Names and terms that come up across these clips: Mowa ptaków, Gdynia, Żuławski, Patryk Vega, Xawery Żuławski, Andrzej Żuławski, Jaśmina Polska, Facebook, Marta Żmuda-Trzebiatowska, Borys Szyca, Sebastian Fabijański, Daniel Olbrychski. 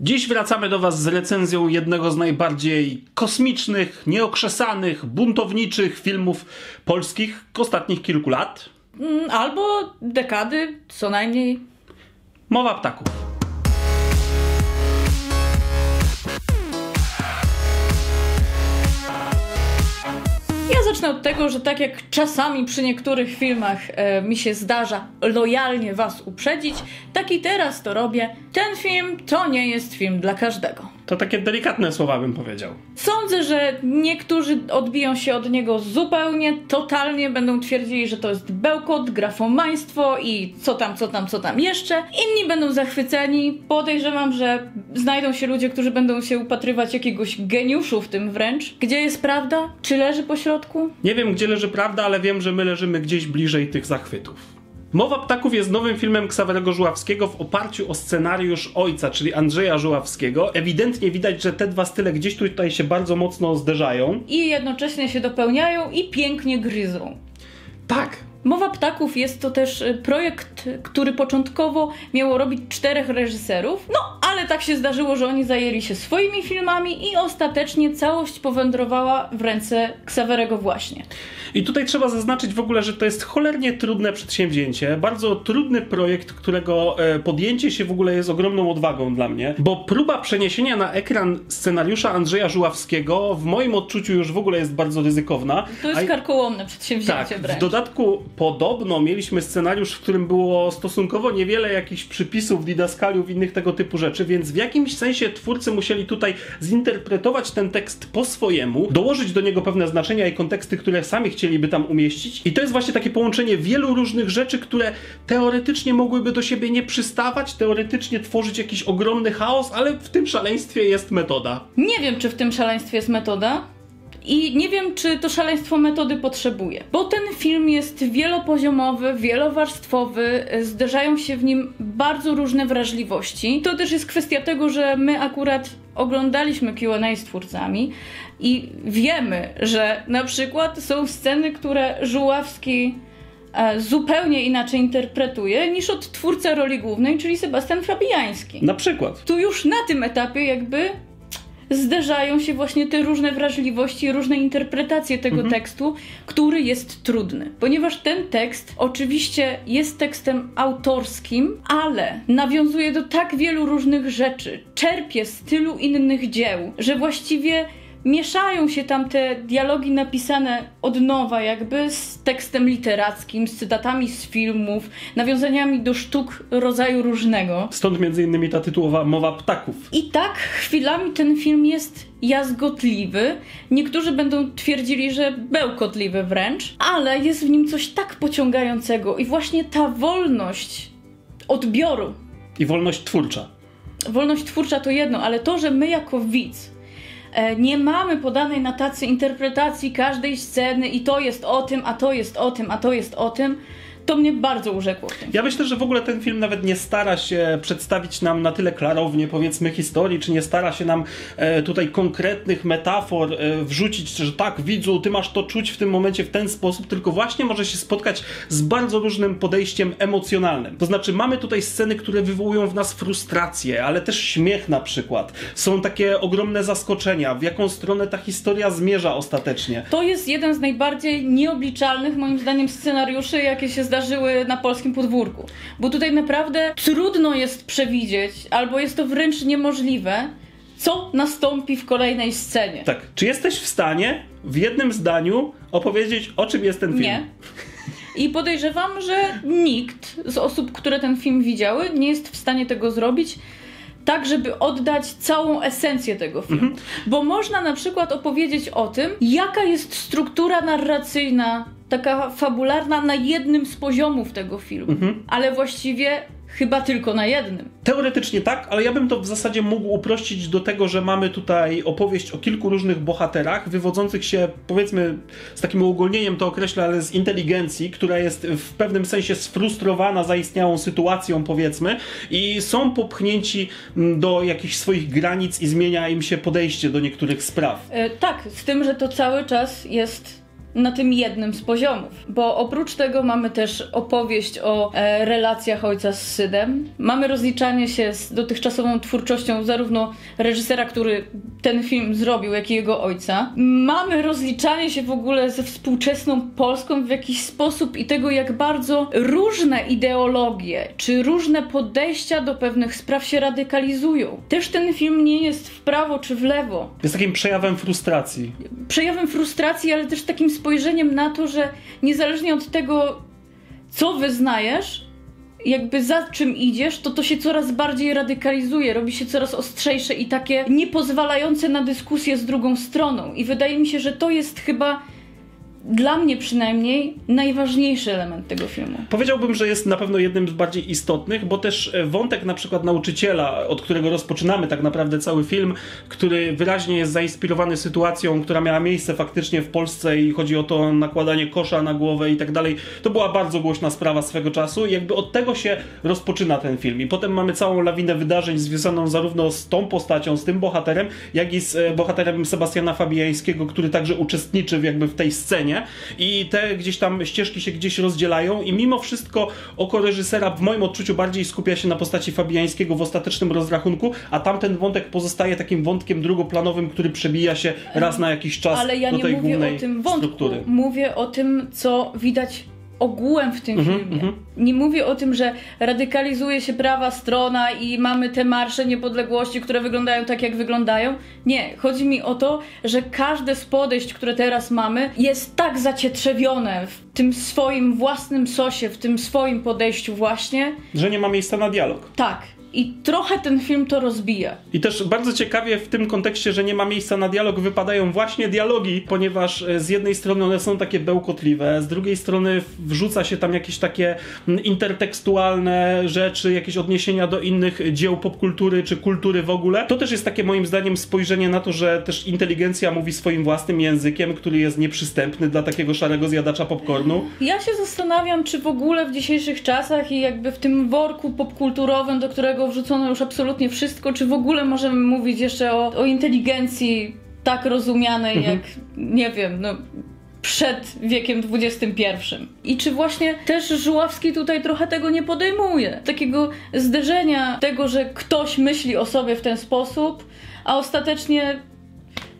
Dziś wracamy do Was z recenzją jednego z najbardziej kosmicznych, nieokrzesanych, buntowniczych filmów polskich ostatnich kilku lat. Albo dekady, co najmniej. Mowa ptaków. Zacznę od tego, że tak jak czasami przy niektórych filmach mi się zdarza lojalnie Was uprzedzić, tak i teraz to robię. Ten film to nie jest film dla każdego. To takie delikatne słowa bym powiedział. Sądzę, że niektórzy odbiją się od niego zupełnie, totalnie, będą twierdzili, że to jest bełkot, grafomaństwo i co tam jeszcze. Inni będą zachwyceni. Podejrzewam, że znajdą się ludzie, którzy będą się upatrywać jakiegoś geniuszu w tym wręcz. Gdzie jest prawda? Czy leży po środku? Nie wiem, gdzie leży prawda, ale wiem, że my leżymy gdzieś bliżej tych zachwytów. Mowa ptaków jest nowym filmem Xawerego Żuławskiego w oparciu o scenariusz ojca, czyli Andrzeja Żuławskiego. Ewidentnie widać, że te dwa style gdzieś tutaj się bardzo mocno zderzają. I jednocześnie się dopełniają i pięknie gryzą. Tak. Mowa ptaków jest to też projekt, który początkowo miało robić 4 reżyserów. No, ale tak się zdarzyło, że oni zajęli się swoimi filmami i ostatecznie całość powędrowała w ręce Xawerego właśnie. I tutaj trzeba zaznaczyć w ogóle, że to jest cholernie trudne przedsięwzięcie, bardzo trudny projekt, którego podjęcie się w ogóle jest ogromną odwagą dla mnie, bo próba przeniesienia na ekran scenariusza Andrzeja Żuławskiego w moim odczuciu już w ogóle jest bardzo ryzykowna. To jest karkołomne przedsięwzięcie tak, wręcz. W dodatku podobno mieliśmy scenariusz, w którym było stosunkowo niewiele jakichś przypisów, didaskaliów, innych tego typu rzeczy, więc w jakimś sensie twórcy musieli tutaj zinterpretować ten tekst po swojemu, dołożyć do niego pewne znaczenia i konteksty, które sami chcieliby tam umieścić. I to jest właśnie takie połączenie wielu różnych rzeczy, które teoretycznie mogłyby do siebie nie przystawać, teoretycznie tworzyć jakiś ogromny chaos, ale w tym szaleństwie jest metoda. Nie wiem, czy w tym szaleństwie jest metoda. I nie wiem, czy to szaleństwo metody potrzebuje, bo ten film jest wielopoziomowy, wielowarstwowy, zderzają się w nim bardzo różne wrażliwości. To też jest kwestia tego, że my akurat oglądaliśmy Q&A z twórcami i wiemy, że na przykład są sceny, które Żuławski zupełnie inaczej interpretuje niż od twórcy roli głównej, czyli Sebastian Fabijański. Na przykład. Tu już na tym etapie jakby zderzają się właśnie te różne wrażliwości, różne interpretacje tego tekstu, który jest trudny. Ponieważ ten tekst oczywiście jest tekstem autorskim, ale nawiązuje do tak wielu różnych rzeczy, czerpie z tylu innych dzieł, że właściwie mieszają się tam te dialogi napisane od nowa jakby z tekstem literackim, z cytatami z filmów, nawiązaniami do sztuk rodzaju różnego. Stąd między innymi ta tytułowa Mowa ptaków. I tak chwilami ten film jest jazgotliwy. Niektórzy będą twierdzili, że bełkotliwy wręcz, ale jest w nim coś tak pociągającego i właśnie ta wolność odbioru. I wolność twórcza. Wolność twórcza to jedno, ale to, że my jako widz nie mamy podanej na tacy interpretacji każdej sceny i to jest o tym, a to jest o tym, a to jest o tym, to mnie bardzo urzekło. Ja myślę, że w ogóle ten film nawet nie stara się przedstawić nam na tyle klarownie, powiedzmy, historii, czy nie stara się nam tutaj konkretnych metafor wrzucić, że tak, widzu, ty masz to czuć w tym momencie w ten sposób, tylko właśnie może się spotkać z bardzo różnym podejściem emocjonalnym. To znaczy mamy tutaj sceny, które wywołują w nas frustrację, ale też śmiech na przykład. Są takie ogromne zaskoczenia, w jaką stronę ta historia zmierza ostatecznie. To jest jeden z najbardziej nieobliczalnych, moim zdaniem, scenariuszy, jakie się zdarzyły na polskim podwórku. Bo tutaj naprawdę trudno jest przewidzieć, albo jest to wręcz niemożliwe, co nastąpi w kolejnej scenie. Tak. Czy jesteś w stanie w jednym zdaniu opowiedzieć, o czym jest ten film? Nie. I podejrzewam, że nikt z osób, które ten film widziały, nie jest w stanie tego zrobić, tak żeby oddać całą esencję tego filmu. Bo można na przykład opowiedzieć o tym, jaka jest struktura narracyjna, taka fabularna na jednym z poziomów tego filmu, ale właściwie chyba tylko na jednym. Teoretycznie tak, ale ja bym to w zasadzie mógł uprościć do tego, że mamy tutaj opowieść o kilku różnych bohaterach wywodzących się, powiedzmy, z takim uogólnieniem to określę, ale z inteligencji, która jest w pewnym sensie sfrustrowana zaistniałą sytuacją, powiedzmy, i są popchnięci do jakichś swoich granic i zmienia im się podejście do niektórych spraw. Tak, z tym, że to cały czas jest na tym jednym z poziomów, bo oprócz tego mamy też opowieść o relacjach ojca z synem, mamy rozliczanie się z dotychczasową twórczością zarówno reżysera, który ten film zrobił, jak i jego ojca, mamy rozliczanie się w ogóle ze współczesną Polską w jakiś sposób i tego, jak bardzo różne ideologie czy różne podejścia do pewnych spraw się radykalizują. Też ten film nie jest w prawo czy w lewo. Jest takim przejawem frustracji. Przejawem frustracji, ale też takim spojrzeniem na to, że niezależnie od tego, co wyznajesz, jakby za czym idziesz, to się coraz bardziej radykalizuje, robi się coraz ostrzejsze i takie niepozwalające na dyskusję z drugą stroną. I wydaje mi się, że to jest chyba, dla mnie przynajmniej, najważniejszy element tego filmu. Powiedziałbym, że jest na pewno jednym z bardziej istotnych, bo też wątek na przykład nauczyciela, od którego rozpoczynamy tak naprawdę cały film, który wyraźnie jest zainspirowany sytuacją, która miała miejsce faktycznie w Polsce i chodzi o to nakładanie kosza na głowę i tak dalej. To była bardzo głośna sprawa swego czasu i jakby od tego się rozpoczyna ten film. I potem mamy całą lawinę wydarzeń związaną zarówno z tą postacią, z tym bohaterem, jak i z bohaterem Sebastiana Fabijańskiego, który także uczestniczy w tej scenie. I te gdzieś tam ścieżki się gdzieś rozdzielają i mimo wszystko oko reżysera w moim odczuciu bardziej skupia się na postaci Fabijańskiego w ostatecznym rozrachunku, a tamten wątek pozostaje takim wątkiem drugoplanowym, który przebija się raz na jakiś czas do tej głównej struktury. Ale ja nie mówię o tym, co widać ogółem w tym filmie. Nie mówię o tym, że radykalizuje się prawa strona i mamy te marsze niepodległości, które wyglądają tak, jak wyglądają. Nie, chodzi mi o to, że każde z podejść, które teraz mamy, jest tak zacietrzewione w tym swoim własnym sosie, w tym swoim podejściu właśnie, że nie ma miejsca na dialog. Tak. I trochę ten film to rozbija. I też bardzo ciekawie w tym kontekście, że nie ma miejsca na dialog, wypadają właśnie dialogi, ponieważ z jednej strony one są takie bełkotliwe, z drugiej strony wrzuca się tam jakieś takie intertekstualne rzeczy, jakieś odniesienia do innych dzieł popkultury czy kultury w ogóle. To też jest takie moim zdaniem spojrzenie na to, że też inteligencja mówi swoim własnym językiem, który jest nieprzystępny dla takiego szarego zjadacza popcornu. Ja się zastanawiam, czy w ogóle w dzisiejszych czasach i w tym worku popkulturowym, do którego wrzucono już absolutnie wszystko, czy w ogóle możemy mówić jeszcze o inteligencji tak rozumianej jak, nie wiem, no, przed wiekiem XXI. I czy właśnie też Żuławski tutaj trochę tego nie podejmuje. Takiego zderzenia tego, że ktoś myśli o sobie w ten sposób, a ostatecznie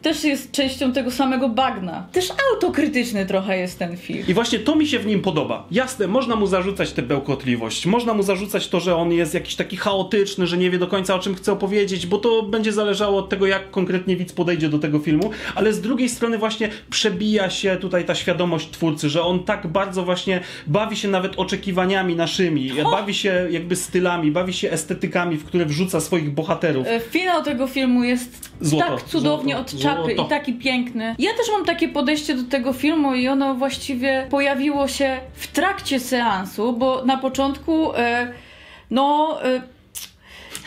też jest częścią tego samego bagna. Też autokrytyczny trochę jest ten film. I właśnie to mi się w nim podoba. Jasne, można mu zarzucać tę bełkotliwość, można mu zarzucać to, że on jest jakiś taki chaotyczny, że nie wie do końca, o czym chce opowiedzieć, bo to będzie zależało od tego, jak konkretnie widz podejdzie do tego filmu, ale z drugiej strony właśnie przebija się tutaj ta świadomość twórcy, że on tak bardzo właśnie bawi się nawet oczekiwaniami naszymi, bawi się stylami, bawi się estetykami, w które wrzuca swoich bohaterów. Finał tego filmu jest złoto, tak cudownie odczytany. I taki piękny. Ja też mam takie podejście do tego filmu i ono właściwie pojawiło się w trakcie seansu, bo na początku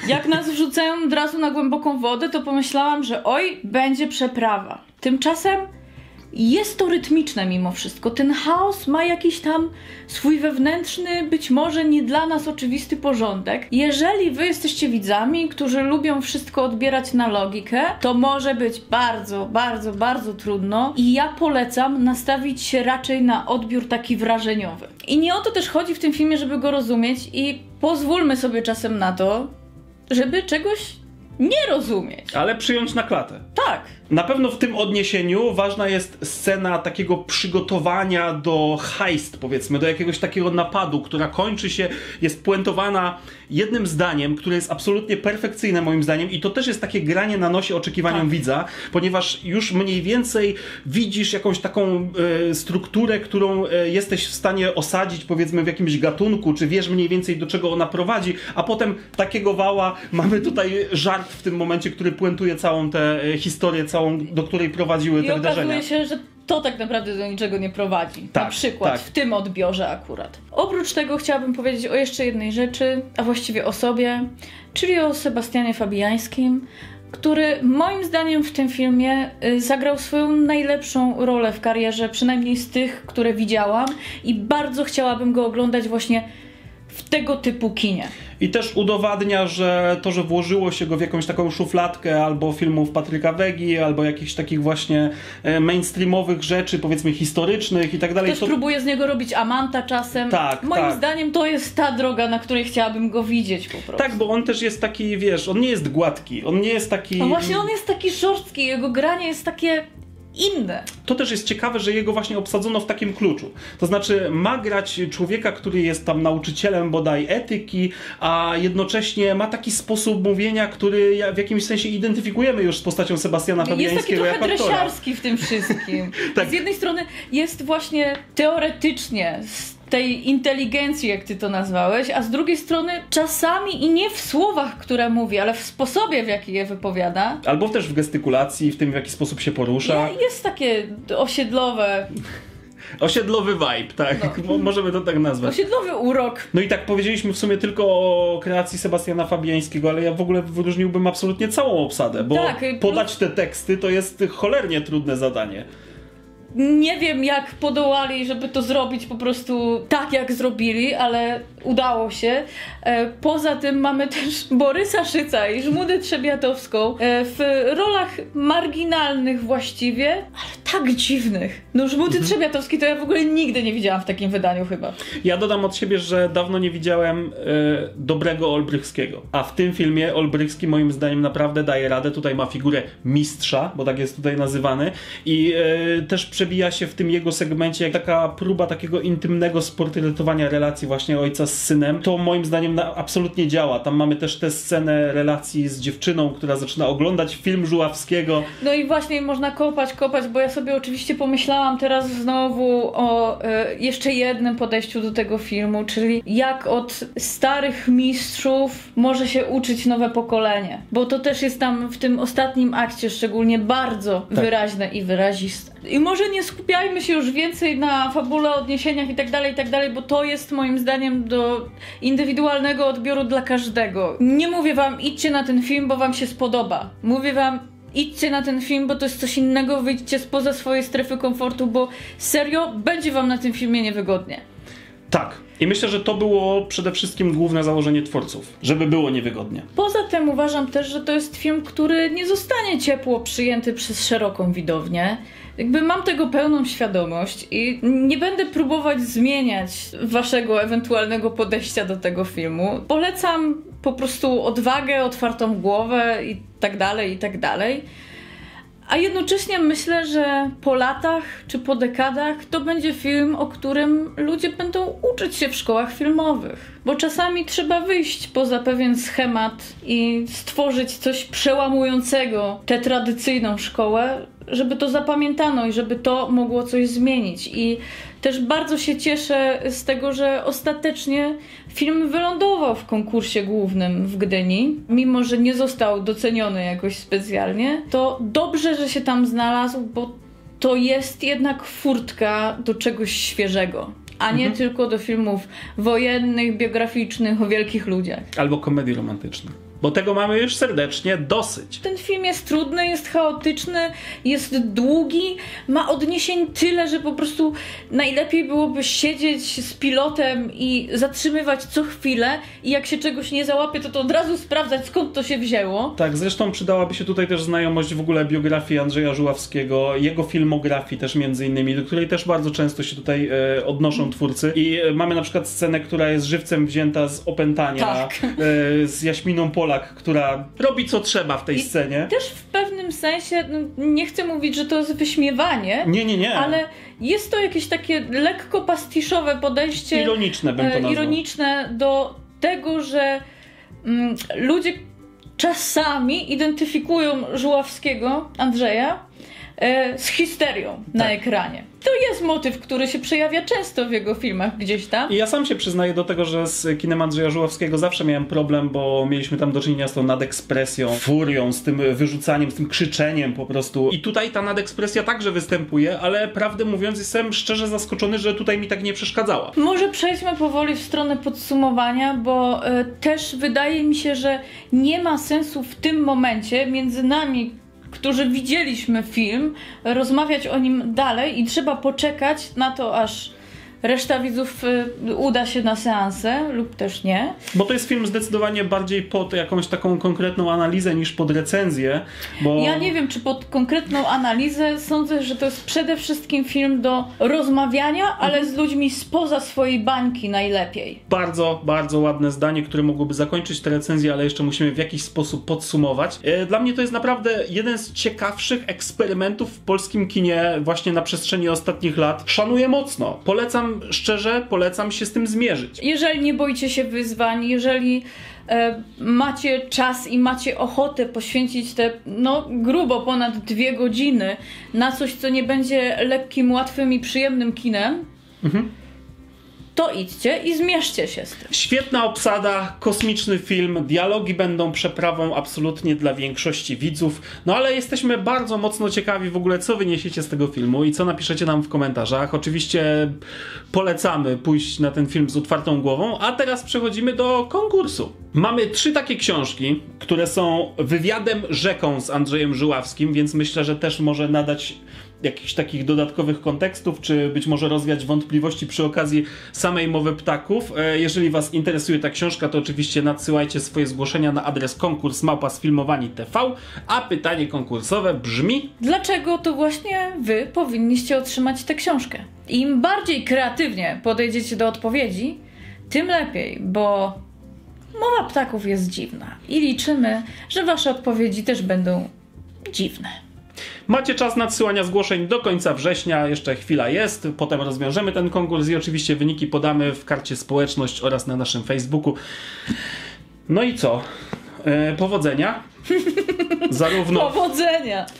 jak nas wrzucają od razu na głęboką wodę, to pomyślałam, że oj, będzie przeprawa. Tymczasem jest to rytmiczne mimo wszystko. Ten chaos ma jakiś tam swój wewnętrzny, być może nie dla nas oczywisty porządek. Jeżeli wy jesteście widzami, którzy lubią wszystko odbierać na logikę, to może być bardzo, bardzo, bardzo trudno i ja polecam nastawić się raczej na odbiór taki wrażeniowy. I nie o to też chodzi w tym filmie, żeby go rozumieć i pozwólmy sobie czasem na to, żeby czegoś nie rozumieć. Ale przyjąć na klatę. Tak. Na pewno w tym odniesieniu ważna jest scena takiego przygotowania do heist, powiedzmy, do jakiegoś takiego napadu, która kończy się, jest puentowana jednym zdaniem, które jest absolutnie perfekcyjne moim zdaniem i to też jest takie granie na nosie oczekiwaniom widza, ponieważ już mniej więcej widzisz jakąś taką strukturę, którą jesteś w stanie osadzić, powiedzmy, w jakimś gatunku, czy wiesz mniej więcej, do czego ona prowadzi, a potem takiego wała mamy tutaj żart w tym momencie, który puentuje całą tę historię, do której prowadziły te wydarzenia. I okazuje się, że to tak naprawdę do niczego nie prowadzi. Tak, na przykład w tym odbiorze akurat. Oprócz tego chciałabym powiedzieć o jeszcze jednej rzeczy, a właściwie o sobie, czyli o Sebastianie Fabijańskim, który moim zdaniem w tym filmie zagrał swoją najlepszą rolę w karierze, przynajmniej z tych, które widziałam i bardzo chciałabym go oglądać właśnie w tego typu kinie. I też udowadnia, że to, że włożyło się go w jakąś taką szufladkę albo filmów Patryka Vegi, albo jakichś takich właśnie mainstreamowych rzeczy, powiedzmy historycznych i tak dalej. Ktoś to... próbuje z niego robić amanta czasem. Tak, Moim zdaniem to jest ta droga, na której chciałabym go widzieć po prostu. Tak, bo on też jest taki, wiesz, on nie jest gładki, on nie jest taki... No właśnie, on jest taki szorstki, jego granie jest takie... inne. To też jest ciekawe, że jego właśnie obsadzono w takim kluczu. To znaczy ma grać człowieka, który jest tam nauczycielem bodaj etyki, a jednocześnie ma taki sposób mówienia, który w jakimś sensie identyfikujemy już z postacią Sebastiana Fabijańskiego jako aktora. Jest taki trochę dresiarski w tym wszystkim. Tak. Z jednej strony jest właśnie teoretycznie tej inteligencji, jak ty to nazwałeś, a z drugiej strony czasami i nie w słowach, które mówi, ale w sposobie, w jaki je wypowiada. Albo też w gestykulacji, w tym, w jaki sposób się porusza. Jest takie osiedlowe... Osiedlowy vibe, tak. No. Możemy to tak nazwać. Osiedlowy urok. No i tak powiedzieliśmy w sumie tylko o kreacji Sebastiana Fabijańskiego, ale ja w ogóle wyróżniłbym absolutnie całą obsadę, bo tak, podać te teksty to jest cholernie trudne zadanie. Nie wiem, jak podołali, żeby to zrobić po prostu tak, jak zrobili, ale udało się. Poza tym mamy też Borysa Szyca i Żmudę Trzebiatowską w rolach marginalnych właściwie, ale tak dziwnych. No Żmudy Trzebiatowskiej to ja w ogóle nigdy nie widziałam w takim wydaniu chyba. Ja dodam od siebie, że dawno nie widziałem dobrego Olbrychskiego, a w tym filmie Olbrychski moim zdaniem naprawdę daje radę. Tutaj ma figurę mistrza, bo tak jest tutaj nazywany i też przebija się w tym jego segmencie jak taka próba takiego intymnego sportretowania relacji właśnie ojca z synem. To moim zdaniem absolutnie działa. Tam mamy też tę scenę relacji z dziewczyną, która zaczyna oglądać film Żuławskiego. No i właśnie można kopać, bo ja sobie oczywiście pomyślałam teraz znowu o jeszcze jednym podejściu do tego filmu, czyli jak od starych mistrzów może się uczyć nowe pokolenie. Bo to też jest tam w tym ostatnim akcie szczególnie bardzo wyraźne i wyraziste. I może nie skupiajmy się już więcej na fabule, odniesieniach i tak dalej, bo to jest moim zdaniem do indywidualnego odbioru dla każdego. Nie mówię wam idźcie na ten film, bo wam się spodoba. Mówię wam idźcie na ten film, bo to jest coś innego, wyjdźcie spoza swojej strefy komfortu, bo serio będzie wam na tym filmie niewygodnie. Tak. I myślę, że to było przede wszystkim główne założenie twórców, żeby było niewygodnie. Poza tym uważam też, że to jest film, który nie zostanie ciepło przyjęty przez szeroką widownię. Jakby mam tego pełną świadomość i nie będę próbować zmieniać waszego ewentualnego podejścia do tego filmu. Polecam po prostu odwagę, otwartą głowę i tak dalej. A jednocześnie myślę, że po latach czy po dekadach to będzie film, o którym ludzie będą uczyć się w szkołach filmowych. Bo czasami trzeba wyjść poza pewien schemat i stworzyć coś przełamującego tę tradycyjną szkołę, żeby to zapamiętano i żeby to mogło coś zmienić. I też bardzo się cieszę z tego, że ostatecznie film wylądował w konkursie głównym w Gdyni. Mimo że nie został doceniony jakoś specjalnie, to dobrze, że się tam znalazł, bo to jest jednak furtka do czegoś świeżego. A nie tylko do filmów wojennych, biograficznych, o wielkich ludziach. Albo komedii romantycznych. Bo tego mamy już serdecznie dosyć. Ten film jest trudny, jest chaotyczny, jest długi, ma odniesień tyle, że po prostu najlepiej byłoby siedzieć z pilotem i zatrzymywać co chwilę i jak się czegoś nie załapie, to od razu sprawdzać, skąd to się wzięło. Tak, zresztą przydałaby się tutaj też znajomość w ogóle biografii Andrzeja Żuławskiego, jego filmografii też między innymi, do której też bardzo często się tutaj odnoszą twórcy. I mamy na przykład scenę, która jest żywcem wzięta z Opętania, z Jaśminą Polską, która robi co trzeba w tej scenie. Też w pewnym sensie, nie chcę mówić, że to jest wyśmiewanie. Nie. Ale jest to jakieś takie lekko pastiszowe podejście. Ironiczne bym to nazwał. Ironiczne do tego, że ludzie czasami identyfikują Żuławskiego, Andrzeja, z histerią na ekranie. To jest motyw, który się przejawia często w jego filmach gdzieś tam. I ja sam się przyznaję do tego, że z kinem Andrzeja Żuławskiego zawsze miałem problem, bo mieliśmy tam do czynienia z tą nadekspresją, furią, z tym wyrzucaniem, z tym krzyczeniem po prostu. I tutaj ta nadekspresja także występuje, ale prawdę mówiąc jestem szczerze zaskoczony, że tutaj mi tak nie przeszkadzała. Może przejdźmy powoli w stronę podsumowania, bo też wydaje mi się, że nie ma sensu w tym momencie między nami, którzy widzieliśmy film, rozmawiać o nim dalej i trzeba poczekać na to, aż Reszta widzów uda się na seansę lub też nie. Bo to jest film zdecydowanie bardziej pod jakąś taką konkretną analizę niż pod recenzję. Bo... Ja nie wiem, czy pod konkretną analizę. Sądzę, że to jest przede wszystkim film do rozmawiania, ale z ludźmi spoza swojej bańki najlepiej. Bardzo, bardzo ładne zdanie, które mogłoby zakończyć tę recenzję, ale jeszcze musimy w jakiś sposób podsumować. Dla mnie to jest naprawdę jeden z ciekawszych eksperymentów w polskim kinie właśnie na przestrzeni ostatnich lat. Szanuję mocno. Polecam szczerze, polecam się z tym zmierzyć. Jeżeli nie boicie się wyzwań, jeżeli macie czas i macie ochotę poświęcić te, no, grubo ponad 2 godziny na coś, co nie będzie lekkim, łatwym i przyjemnym kinem, to idźcie i zmierzcie się z tym. Świetna obsada, kosmiczny film, dialogi będą przeprawą absolutnie dla większości widzów, no ale jesteśmy bardzo mocno ciekawi w ogóle, co wyniesiecie z tego filmu i co napiszecie nam w komentarzach. Oczywiście polecamy pójść na ten film z otwartą głową, a teraz przechodzimy do konkursu. Mamy 3 takie książki, które są wywiadem rzeką z Andrzejem Żuławskim, więc myślę, że też może nadać jakichś takich dodatkowych kontekstów, czy być może rozwiać wątpliwości przy okazji samej Mowy Ptaków. Jeżeli was interesuje ta książka, to oczywiście nadsyłajcie swoje zgłoszenia na adres konkurs@sfilmowani.tv, a pytanie konkursowe brzmi: dlaczego to właśnie wy powinniście otrzymać tę książkę? Im bardziej kreatywnie podejdziecie do odpowiedzi, tym lepiej, bo Mowa Ptaków jest dziwna i liczymy, że wasze odpowiedzi też będą dziwne. Macie czas nadsyłania zgłoszeń do końca września, jeszcze chwila jest, potem rozwiążemy ten konkurs i oczywiście wyniki podamy w karcie społeczność oraz na naszym Facebooku. No i co? Powodzenia.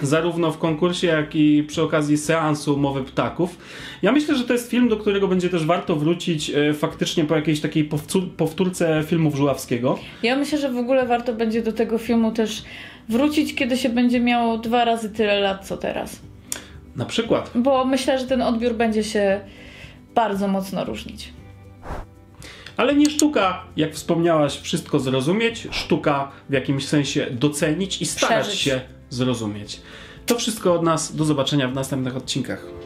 Zarówno w konkursie, jak i przy okazji seansu Mowy Ptaków. Ja myślę, że to jest film, do którego będzie też warto wrócić faktycznie po jakiejś takiej powtórce filmów Żuławskiego. Ja myślę, że w ogóle warto będzie do tego filmu też wrócić, kiedy się będzie miało 2 razy tyle lat, co teraz. Na przykład. Bo myślę, że ten odbiór będzie się bardzo mocno różnić. Ale nie sztuka, jak wspomniałaś, wszystko zrozumieć, sztuka w jakimś sensie docenić i starać się zrozumieć. To wszystko od nas, do zobaczenia w następnych odcinkach.